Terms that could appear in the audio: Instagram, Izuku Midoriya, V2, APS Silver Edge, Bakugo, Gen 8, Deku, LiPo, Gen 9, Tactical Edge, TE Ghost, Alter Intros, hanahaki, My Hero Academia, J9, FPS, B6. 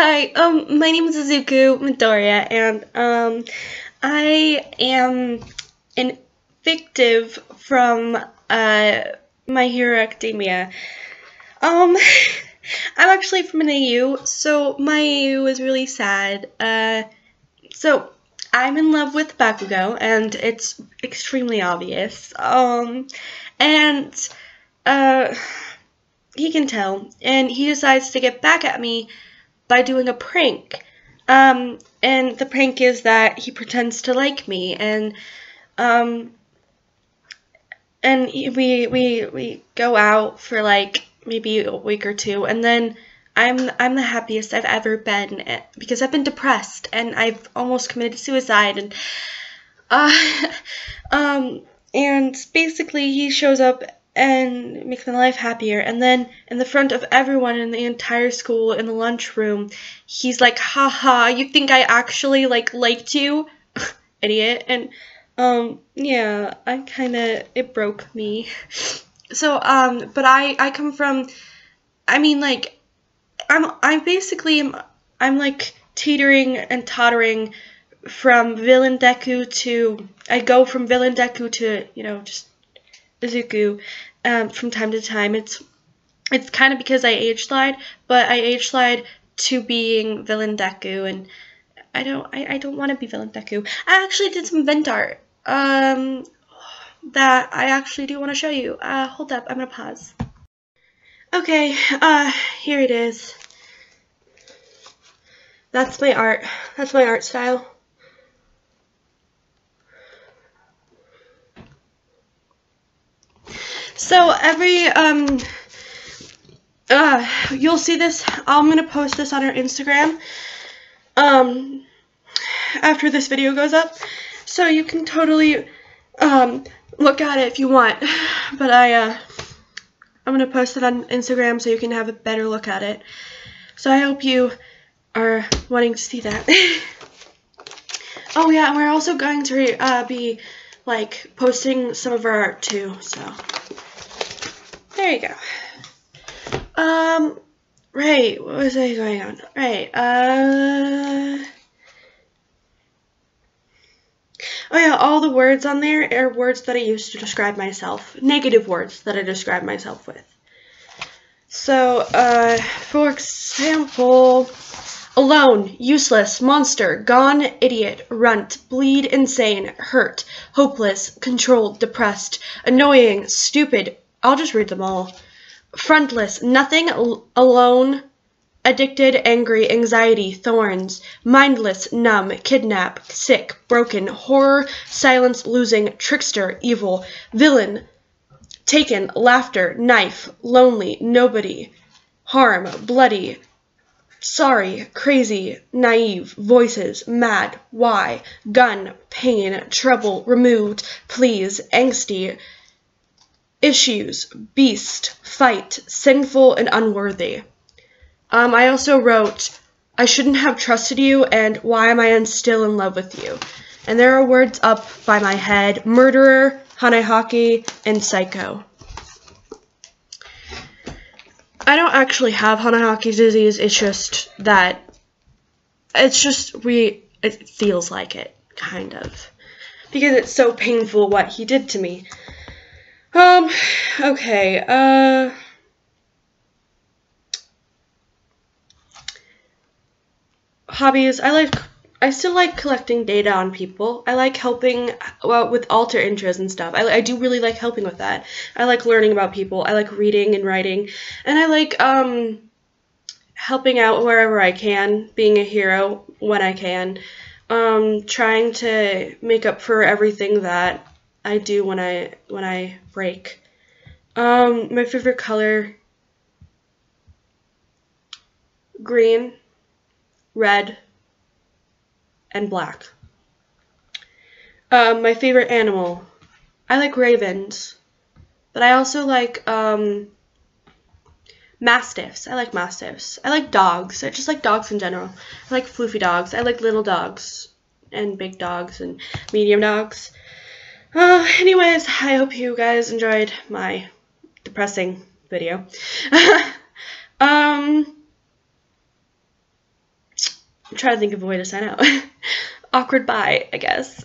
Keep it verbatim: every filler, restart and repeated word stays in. Hi, um, my name is Izuku Midoriya, and, um, I am an fictive from, uh, My Hero Academia. Um, I'm actually from an A U, so my A U is really sad. Uh, so, I'm in love with Bakugo, and it's extremely obvious. Um, and, uh, he can tell, and he decides to get back at me by doing a prank. Um, and the prank is that he pretends to like me, and, um, and we, we, we go out for, like, maybe a week or two, and then I'm, I'm the happiest I've ever been, because I've been depressed, and I've almost committed suicide, and, uh, um, and basically he shows up and makes my life happier. And then in the front of everyone in the entire school in the lunchroom, he's like, haha, you think I actually like liked you? Idiot. And um yeah, I kinda it broke me. So um but I I come from I mean like I'm I'm basically I'm, I'm like teetering and tottering from villain Deku to I go from villain Deku to, you know, just Izuku, um, from time to time. It's it's kind of because I age lied, but I age lied to being villain Deku, and I don't I, I don't want to be villain Deku. I actually did some vent art um, that I actually do want to show you. Uh, hold up, I'm gonna pause. Okay, uh, here it is. That's my art. That's my art style. So every, um, uh, you'll see this, I'm going to post this on our Instagram, um, after this video goes up, so you can totally, um, look at it if you want, but I, uh, I'm going to post it on Instagram so you can have a better look at it, so I hope you are wanting to see that. Oh yeah, and we're also going to, uh, be, like, posting some of our art too, so. There you go. Um, right, what was I going on? Right, uh... Oh yeah, all the words on there are words that I used to describe myself. Negative words that I describe myself with. So, uh, for example, alone, useless, monster, gone, idiot, runt, bleed, insane, hurt, hopeless, controlled, depressed, annoying, stupid, I'll just read them all. Frontless, nothing, alone, addicted, angry, anxiety, thorns, mindless, numb, kidnap, sick, broken, horror, silence, losing, trickster, evil, villain, taken, laughter, knife, lonely, nobody, harm, bloody, sorry, crazy, naive, voices, mad, why, gun, pain, trouble, removed, please, angsty, issues, beast, fight, sinful, and unworthy. Um, I also wrote, I shouldn't have trusted you, and why am I still in love with you? And there are words up by my head, murderer, hanahaki, and psycho. I don't actually have Hanahaki's disease, it's just that, it's just, we, it feels like it, kind of. Because it's so painful what he did to me. Um, okay, uh, hobbies, I like, I still like collecting data on people. I like helping, well, with Alter Intros and stuff. I, I do really like helping with that. I like learning about people. I like reading and writing, and I like, um, helping out wherever I can, being a hero when I can, um, trying to make up for everything that I do when I when I break. Um, my favorite color, green, red, and black. Um, my favorite animal, I like ravens, but I also like um, mastiffs. I like mastiffs. I like dogs. I just like dogs in general. I like floofy dogs. I like little dogs and big dogs and medium dogs. Uh, anyways, I hope you guys enjoyed my depressing video. um, I'm trying to think of a way to sign out. Awkward bye, I guess.